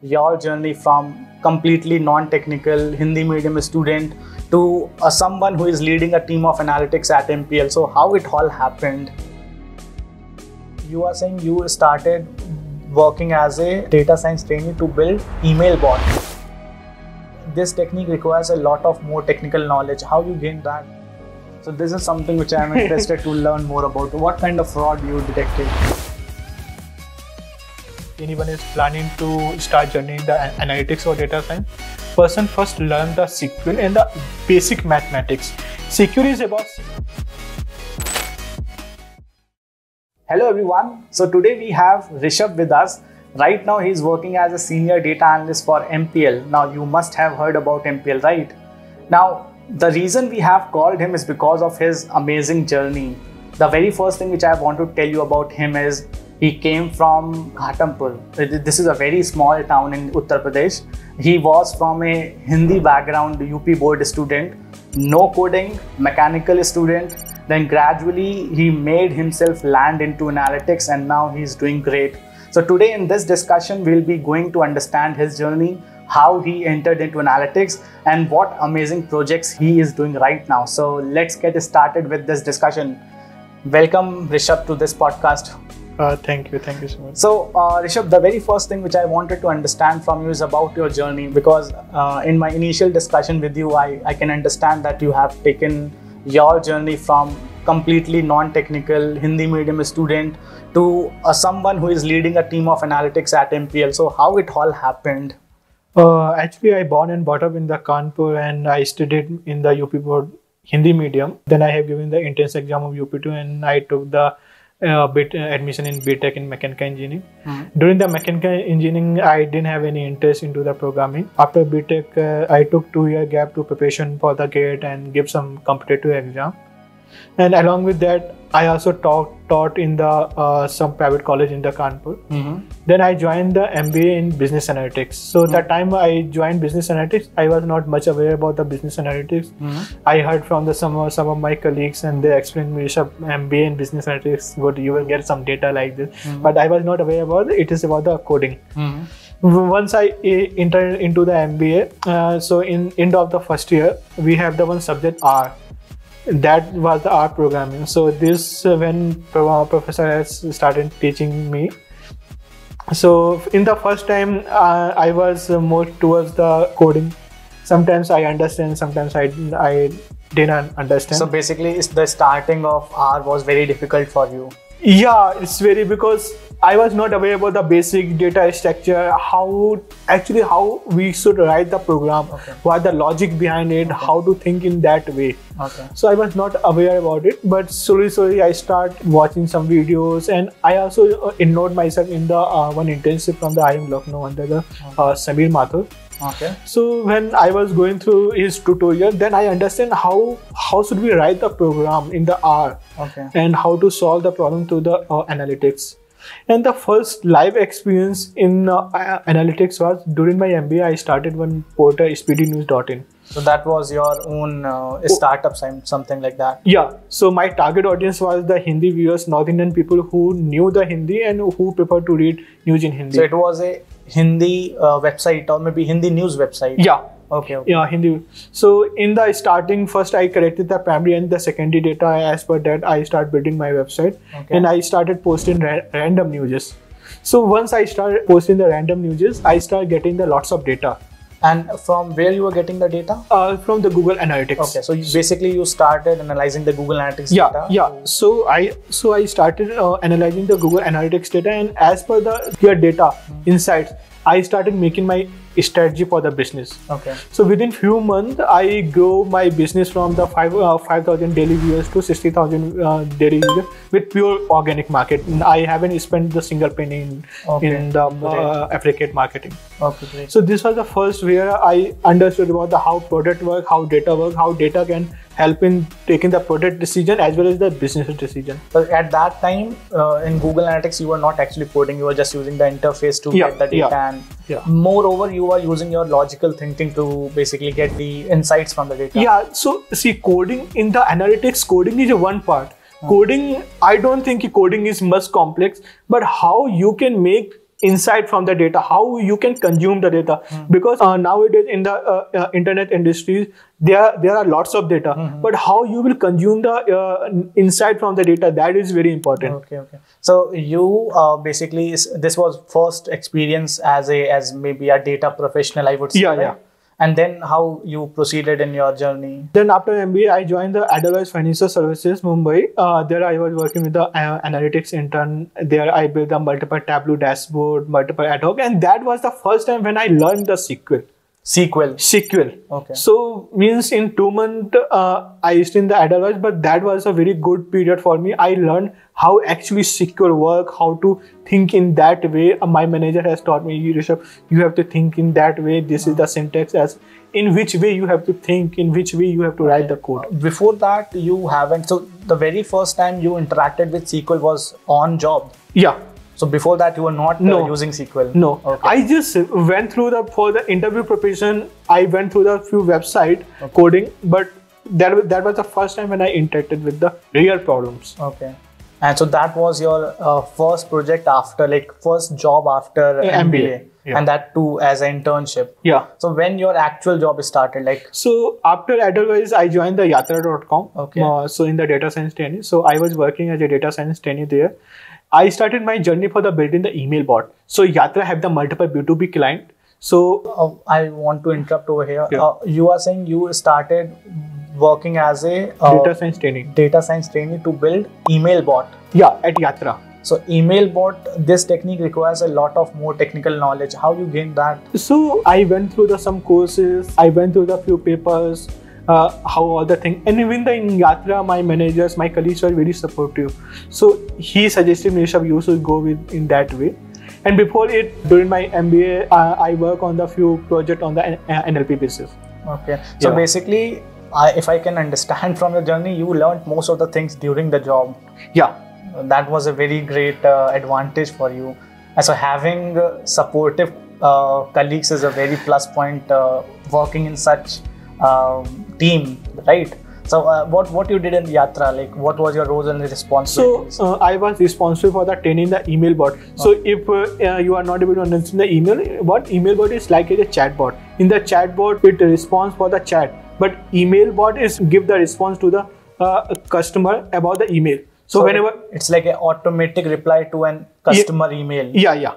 your journey from completely non-technical Hindi medium student to someone who is leading a team of analytics at MPL. So how it all happened? You are saying you started working as a data science trainee to build email bot. This technique requires a lot of more technical knowledge. How you gain that? So this is something which I am interested to learn more about. What kind of fraud you detected? Anyone is planning to start journey in the analytics or data science, person first learn the SQL and the basic mathematics. SQL is about... Hello everyone. So today we have Rishabh with us. Right now he is working as a senior data analyst for MPL. Now you must have heard about MPL, right? Now the reason we have called him is because of his amazing journey. The very first thing which I want to tell you about him is he came from Ghatampur. This is a very small town in Uttar Pradesh. He was from a Hindi background, UP board student, no coding, mechanical student. Then gradually he made himself land into analytics and now he's doing great. So today in this discussion, we'll be going to understand his journey, how he entered into analytics and what amazing projects he is doing right now. So let's get started with this discussion. Welcome Rishabh to this podcast. Thank you so much. So Rishabh, the very first thing which I wanted to understand from you is about your journey, because in my initial discussion with you, I can understand that you have taken your journey from completely non-technical Hindi medium student to someone who is leading a team of analytics at MPL. So how it all happened? Actually, I born and brought up in the Kanpur and I studied in the UP board Hindi medium. Then I have given the entrance exam of UP2 and I took the admission in BTech in mechanical engineering. During the mechanical engineering, I didn't have any interest into the programming. After BTech, I took 2-year gap to preparation for the GATE and give some competitive exam. And along with that, I also taught in the some private college in the Kanpur. Then I joined the MBA in business analytics. So that time I joined business analytics, I was not much aware about the business analytics. I heard from the some of my colleagues and they explained me, MBA in business analytics, what you will get some data like this. But I was not aware about it. It is about the coding. Once I entered into the MBA, so in end of the first year, we have the one subject R. That was the R programming. So this when professor has started teaching me. So in the first time I was more towards the coding. Sometimes I understand, sometimes I didn't understand. So basically it's the starting of R was very difficult for you. Yeah, it's very, because I was not aware about the basic data structure, how we should write the program, what the logic behind it, how to think in that way. So I was not aware about it, but slowly I start watching some videos and I also enrolled myself in the one internship from the IIM Lucknow under the Sameer Mathur. So when I was going through his tutorial, then I understand how should we write the program in the R and how to solve the problem through the analytics. And the first live experience in analytics was during my MBA. I started one portal, SPDNews.in. So that was your own startup, something like that? Yeah. So my target audience was the Hindi viewers, North Indian people who knew the Hindi and who preferred to read news in Hindi. So it was a Hindi website or maybe Hindi news website? Yeah. Yeah, Hindi. So in the starting, first I collected the primary and the secondary data. As per that, I started building my website and I started posting random news. So once I started posting the random news, I started getting the lots of data. And from where you were getting the data? From the Google Analytics. So basically you started analyzing the Google Analytics data? Yeah. So I started analyzing the Google Analytics data, and as per the your data insights, I started making my strategy for the business. So within few months, I grow my business from the 5,000 daily viewers to 60,000 daily viewers with pure organic market. I haven't spent the single penny in the affiliate marketing. So this was the first where I understood about the how product work, how data work, how data can help in taking the product decision as well as the business decision. But at that time in Google Analytics, you were not actually coding, you were just using the interface to get the data and moreover you are using your logical thinking to basically get the insights from the data. So see, coding in the analytics, coding is one part. Coding, I don't think coding is much complex, but how you can make insight from the data, how you can consume the data. Because nowadays in the internet industries, there are lots of data, but how you will consume the insight from the data, that is very important. Okay. So you basically, this was first experience as maybe a data professional, I would say. Yeah. And then how you proceeded in your journey? Then after MBA, I joined the Advise Financial Services, Mumbai. There I was working with the analytics intern. There I built a multiple Tableau dashboard, multiple ad hoc. And that was the first time when I learned the SQL. SQL. Okay. So means in 2 months, I stayed in the Advise, but that was a very good period for me. I learned how actually SQL work, how to think in that way. My manager has taught me, Rishabh, you have to think in that way. This is the syntax, as in which way you have to think, in which way you have to write the code. Before that, you haven't. So the very first time you interacted with SQL was on job. Yeah. So before that, you were not using SQL? No. Okay. I just went through for the interview preparation, I went through the few website coding, but that was the first time when I interacted with the real problems. Okay. And so that was your first project after, like first job after MBA. And that too as an internship. Yeah. So when your actual job started, like? So after Advise, I joined the Yatra.com. Okay. So in the data science trainee. So I was working as a data science trainee there. I started my journey for the building the email bot. So Yatra have the multiple B2B client. So I want to interrupt over here. Yeah. You are saying you started working as a data science trainee to build email bot. Yeah, at Yatra. So email bot, this technique requires a lot of more technical knowledge. How you gain that? So I went through some courses. I went through the few papers. How all the thing, and even in Yatra, my managers, my colleagues were very supportive. So he suggested me, Rishabh, you should go in that way. And before it, during my MBA, I work on the few project on the NLP basis. Okay. So basically, if I can understand from your journey, you learned most of the things during the job. Yeah. That was a very great advantage for you. And so having supportive colleagues is a very plus point working in such team, right? So what you did in Yatra, like what was your role and responsibilities? So I was responsible for the training the email bot. So if you are not able to understand the email bot is like a chat bot. In the chat bot, it responds for the chat, but email bot is give the response to the customer about the email. So whenever it's like an automatic reply to an customer email. Yeah.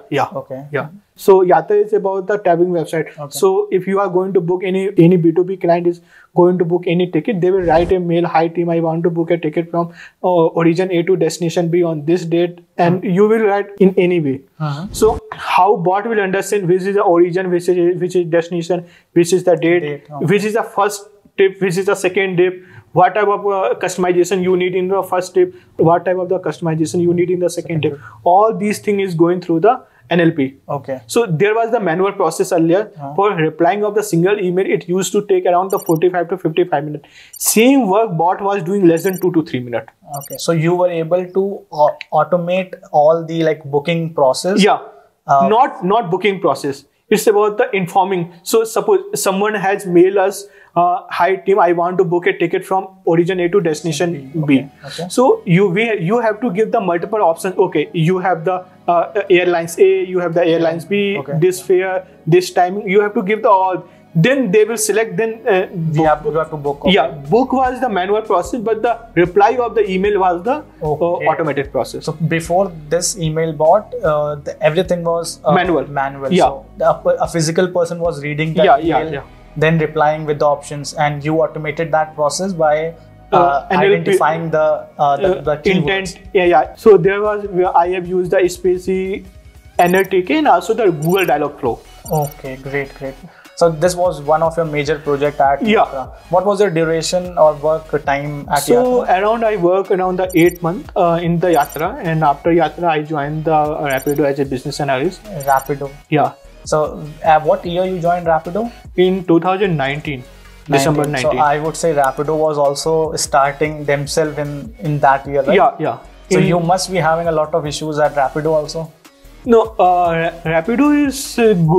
So Yatra is about the tabbing website. So if you are going to book any B2B client is going to book any ticket, they will write a mail, hi team, I want to book a ticket from origin A to destination B on this date, and you will write in any way. So how bot will understand which is the origin, which is destination, which is the date. Which is the first tip, which is the second tip. What type of customization you need in the first tip? What type of the customization you need in the second tip? All these things is going through the NLP. Okay. So there was the manual process earlier for replying of the single email. It used to take around the 45 to 55 minutes. Same work bot was doing less than 2 to 3 minutes. Okay. So you were able to automate all the booking process. Yeah. Not booking process. It's about the informing. So suppose someone has mailed us, hi team, I want to book a ticket from origin A to destination B. Okay. So you have to give the multiple options. Okay, you have the airlines A, you have the airlines B, this fare, this timing. You have to give the all. Then they will select. Then you have to book. Okay. Yeah, book was the manual process, but the reply of the email was the automated process. So before this email bot, everything was manual. Yeah. So a physical person was reading the email. Then replying with the options, and you automated that process by identifying the intent. So there was I have used the SPC, NLTK, and also the Google dialog flow. Okay, great. So this was one of your major project at Yatra. What was your duration or work time at Yatra? So I work around the 8 months in the Yatra, and after Yatra I joined the Rapido as a business analyst. Rapido. Yeah. So, what year you joined Rapido? In 2019, December 19. So, I would say Rapido was also starting themselves in that year, right? Yeah. So, you must be having a lot of issues at Rapido also? No, Rapido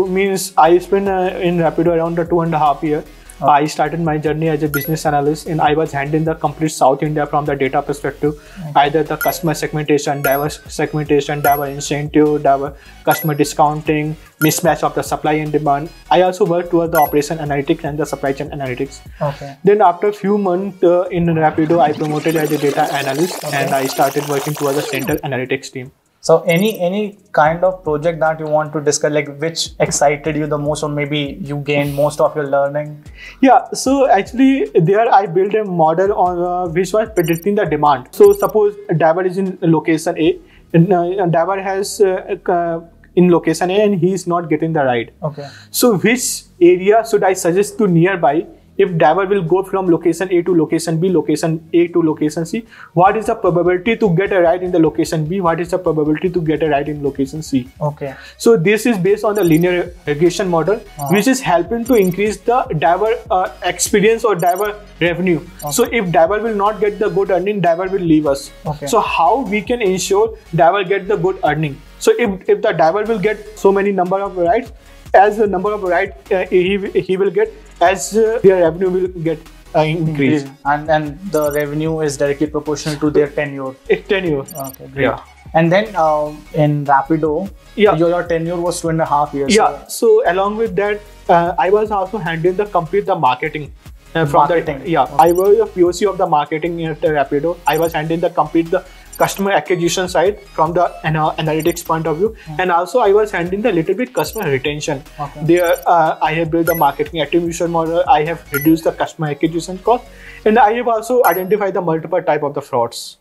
means I spent in Rapido around 2.5 years. I started my journey as a business analyst, and I was handling the complete South India from the data perspective, either the customer segmentation, driver incentive, driver customer discounting, mismatch of the supply and demand. I also worked towards the operation analytics and the supply chain analytics. Okay. Then after a few months in Rapido, I promoted as a data analyst, and I started working towards the central analytics team. So any kind of project that you want to discuss, like which excited you the most, or maybe you gained most of your learning? Yeah, so actually there I built a model on which was predicting the demand. So suppose a driver is in location A, and a driver has in location A and he is not getting the ride. Okay. So which area should I suggest to nearby? If driver will go from location A to location B, location A to location C, what is the probability to get a ride in the location B? What is the probability to get a ride in location C? Okay. So this is based on the linear regression model, which is helping to increase the driver experience or driver revenue. Okay. So if driver will not get the good earning, driver will leave us. Okay. So how we can ensure driver get the good earning? So if the driver will get so many number of rides, as the number of rides he will get, as their revenue will get increased. And the revenue is directly proportional to their tenure. Okay, great. Yeah. And then in Rapido, your tenure was 2.5 years. Yeah, so along with that, I was also handling the complete the marketing. I was a POC of the marketing at Rapido. I was handling the complete the customer acquisition side from the analytics point of view, and also I was handling the little bit customer retention. There I have built the marketing attribution model, I have reduced the customer acquisition cost, and I have also identified the multiple type of the frauds.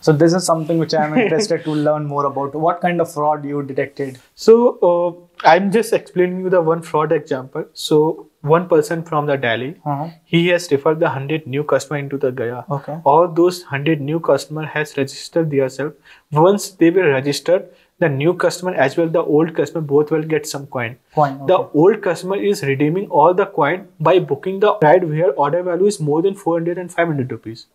So this is something which I am interested to learn more about. What kind of fraud you detected? So I'm just explaining you the one fraud example. So one person from the Delhi, he has referred the 100 new customer into the Gaya. All those 100 new customer has registered themselves. Once they were registered, the new customer as well the old customer both will get some coin. The old customer is redeeming all the coin by booking the ride where order value is more than 400 and 500 rupees.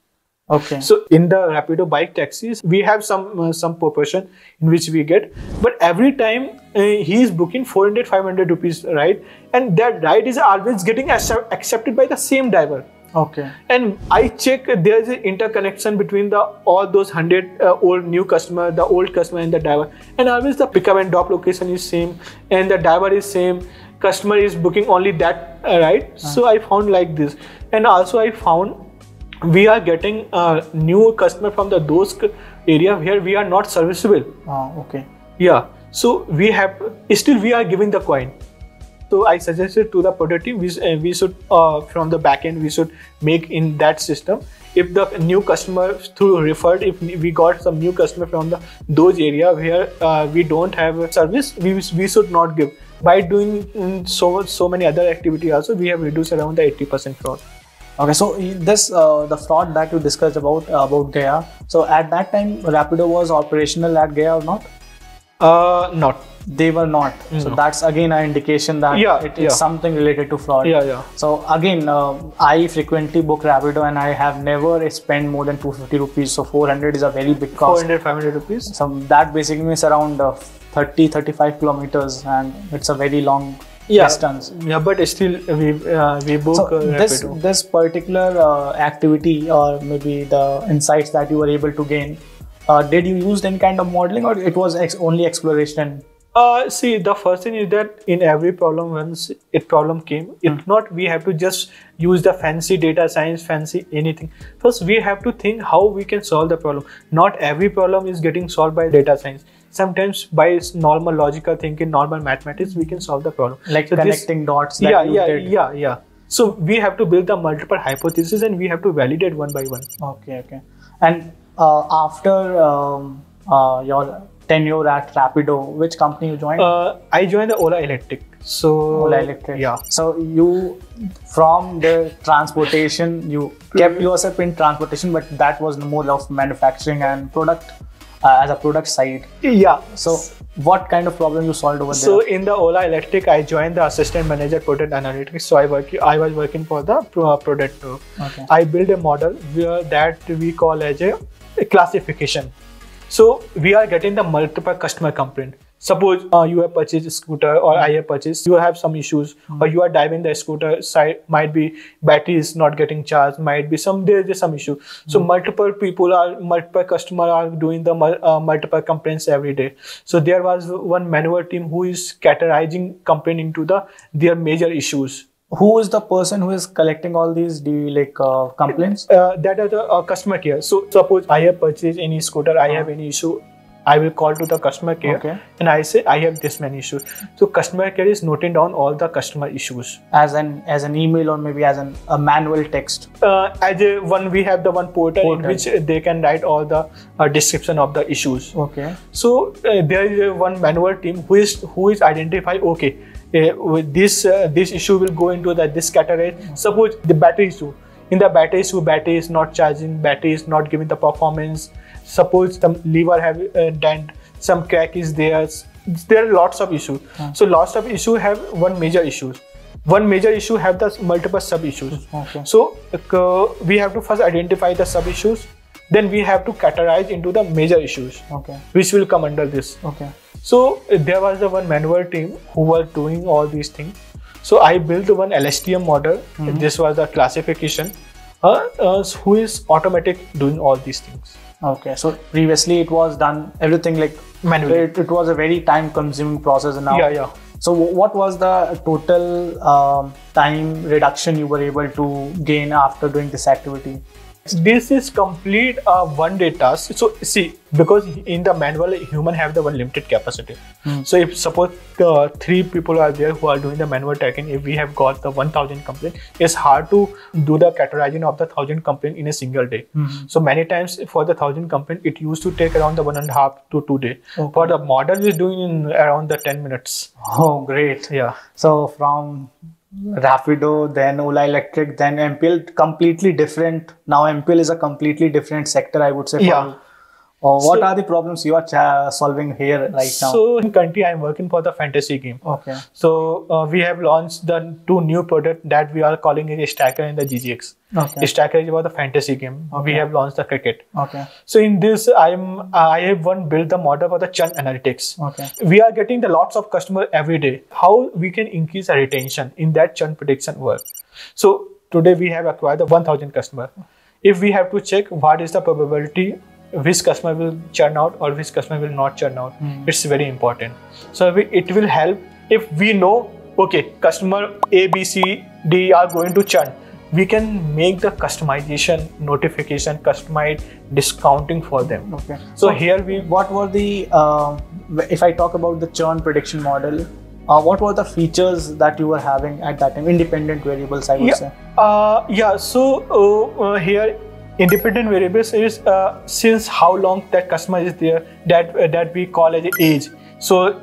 Okay. So in the Rapido bike taxis, we have some proportion in which we get, but every time he is booking 400-500 rupees ride, and that ride is always getting accepted by the same driver. Okay. And I check there is an interconnection between the all those 100 old new customer, the old customer and the driver, and always the pickup and drop location is same, and the driver is same. Customer is booking only that ride. So I found like this, and also I found we are getting new customer from the those area where we are not serviceable. Yeah. So we have still we are giving the coin. So I suggested to the product team we should from the back end we should make in that system. If the new customer through referred, if we got some new customer from the those area where we don't have a service, we should not give. By doing so many other activity also, we have reduced around the 80% fraud. Okay, so this the fraud that you discussed about Gaya. So at that time, Rapido was operational at Gaya or not? Not. They were not. So that's again an indication that it is something related to fraud. So again, I frequently book Rapido and I have never spent more than 250 rupees. So 400 is a very big cost. 400-500 rupees. So that basically means around 30-35 kilometers, and it's a very long distance. But still we book. So this particular activity, or maybe the insights that you were able to gain, did you use any kind of modeling, or it was only exploration? See, the first thing is that in every problem, once a problem came, if not, we have to just use the fancy data science, fancy anything. First, we have to think how we can solve the problem. Not every problem is getting solved by data science. Sometimes by normal logical thinking, normal mathematics, we can solve the problem. Like so connecting dots. That you did. So we have to build the multiple hypotheses and we have to validate one by one. Okay. And after your tenure at Rapido, which company you joined? I joined the Ola Electric. So Ola Electric. Yeah. So you from the transportation, you kept yourself in transportation, but that was more of manufacturing and product. As a product side. Yeah. So what kind of problem you solved over there? So in the Ola Electric, I joined the assistant manager product analytics. So I was working for the product. Okay. I built a model where that we call as a classification. So we are getting the multiple customer complaint. Suppose you have purchased a scooter, or I have purchased, you have some issues, or you are diving the scooter side, might be battery is not getting charged, might be some, there is some issue. So multiple people are, multiple customers are doing the multiple complaints every day. So there was one manual team who is categorizing complaint into the, their major issues. Who is the person who is collecting all these complaints? That are the customer care. So suppose I have purchased any scooter, I have any issue, I will call to the customer care and I say I have this many issues. So customer care is noting down all the customer issues as an email, or maybe as a manual text. As a one, we have the one portal in which they can write all the description of the issues. So there is one manual team who is identify. With this issue will go into this category. Suppose the battery issue. In the battery issue, battery is not charging, battery is not giving the performance. Suppose some lever have a dent, some crack is there. There are lots of issues. So lots of issues have one major issue. One major issue have the multiple sub issues. So we have to first identify the sub issues. Then we have to categorize into the major issues, which will come under this. So there was the one manual team who was doing all these things. So I built one LSTM model. This was the classification. Who is automatic doing all these things. So previously it was done everything manually. It was a very time-consuming process now. So what was the total time reduction you were able to gain after doing this activity? This is complete one-day task. So see, because in the manual, human have the one limited capacity. So if suppose 3 people are there who are doing the manual tracking, if we have got the 1000 complaint, it's hard to do the categorizing of the 1000 complaint in a single day. So many times for the 1000 complaint, it used to take around the 1.5 to 2 days. For the model is doing in around the 10 minutes. Oh, great. So from Rapido, then Ola Electric, then MPL, completely different. Now MPL is a completely different sector, I would say. What are the problems you are solving here right now? So in country, I am working for the fantasy game. So we have launched the 2 new products that we are calling it Stacker and the GGX. Stacker is about the fantasy game. We have launched the cricket. So in this, I have built the model for the churn analytics. We are getting the lots of customers every day. How we can increase our retention in that churn prediction work? So today we have acquired the 1000 customers. If we have to check what is the probability which customer will churn out or which customer will not churn out, it's very important. So it will help if we know, customer A, B, C, D are going to churn. We can make the customization, notification, customized discounting for them. So here we, what were the, if I talk about the churn prediction model, what were the features that you were having at that time? Independent variables, I would say. So here, independent variables is since how long that customer is there, that we call as age. So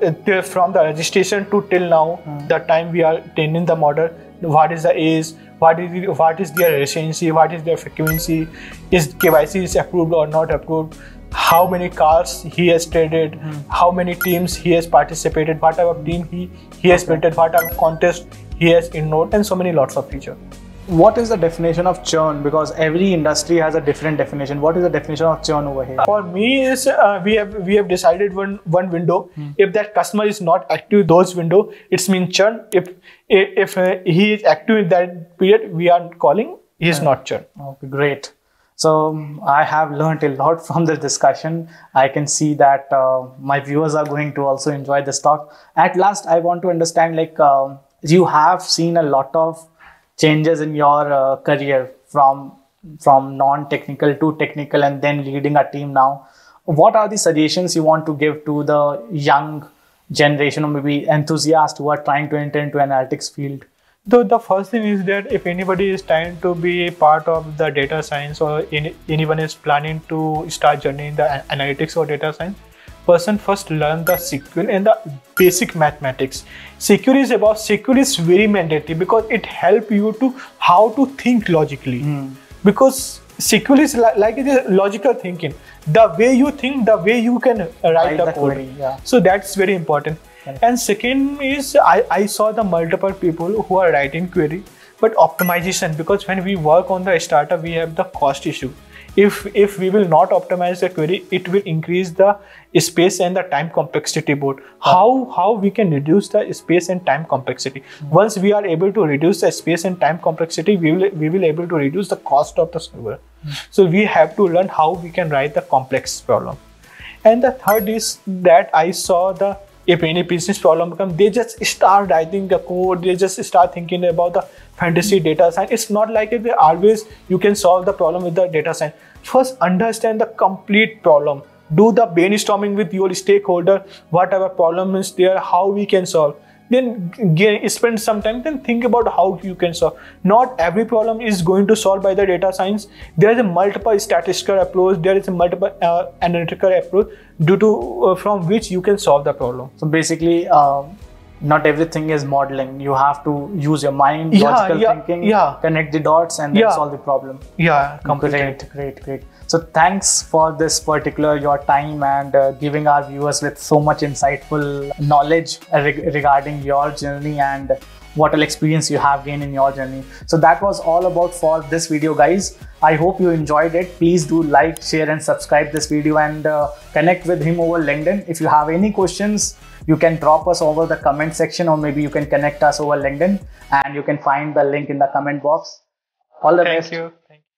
from the registration to till now, the time we are training the model, what is the age, what is their recency, what is their frequency, is KYC is approved or not approved, how many cars he has traded, how many teams he has participated, what type of team he has printed, what type of contest he has enrolled, and so many lots of features. What is the definition of churn? Because every industry has a different definition. What is the definition of churn over here? For me, is we have decided one window. If that customer is not active those window, it's mean churn. If he is active in that period, we are calling he is not churn. Great. So I have learned a lot from this discussion. I can see that my viewers are going to also enjoy this talk. At last, I want to understand you have seen a lot of changes in your career from non-technical to technical, and then leading a team now. What are the suggestions you want to give to the young generation, or maybe enthusiasts who are trying to enter into analytics field? The first thing is that if anybody is trying to be a part of the data science, or anyone is planning to start journey in the analytics or data science, person first learn the SQL and the basic mathematics. SQL is very mandatory because it helps you to how to think logically. Because SQL is like it is logical thinking. The way you think, the way you can write the code. So that's very important. And second is I saw the multiple people who are writing query, but optimization, because when we work on the startup, we have the cost issue. If we will not optimize the query, it will increase the space and the time complexity both. How we can reduce the space and time complexity? Once we are able to reduce the space and time complexity, we will able to reduce the cost of the server. So we have to learn how we can write the complex problem. And the third is that I saw the, if any business problem comes, they just start writing the code, they just start thinking about the fantasy data science. It's not like it, always you can solve the problem with the data science. First, understand the complete problem. Do the brainstorming with your stakeholder, whatever problem is there, how we can solve. Then spend some time, then think about how you can solve. Not every problem is going to solve by the data science. There is a multiple statistical approach, there is a multiple analytical approach due to from which you can solve the problem. So basically, not everything is modeling. You have to use your mind, logical thinking, connect the dots and then solve the problem. Yeah, completely. Great. So thanks for this particular, your time and giving our viewers with so much insightful knowledge regarding your journey and what all experience you have gained in your journey. So that was all about for this video, guys. I hope you enjoyed it. Please do like, share and subscribe this video and connect with him over LinkedIn. If you have any questions, you can drop us over the comment section, or maybe you can connect us over LinkedIn and you can find the link in the comment box. All the best. Thank you.